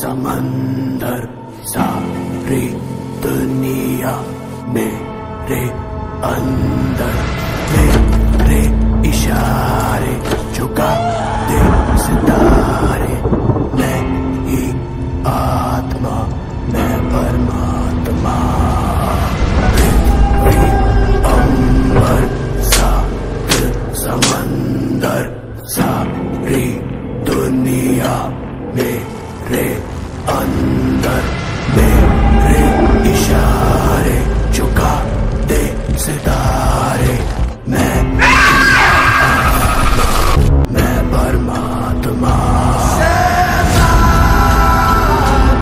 समंदर सारी दुनिया मेरे अंदर, मेरे इशारे झुका दे सितारे।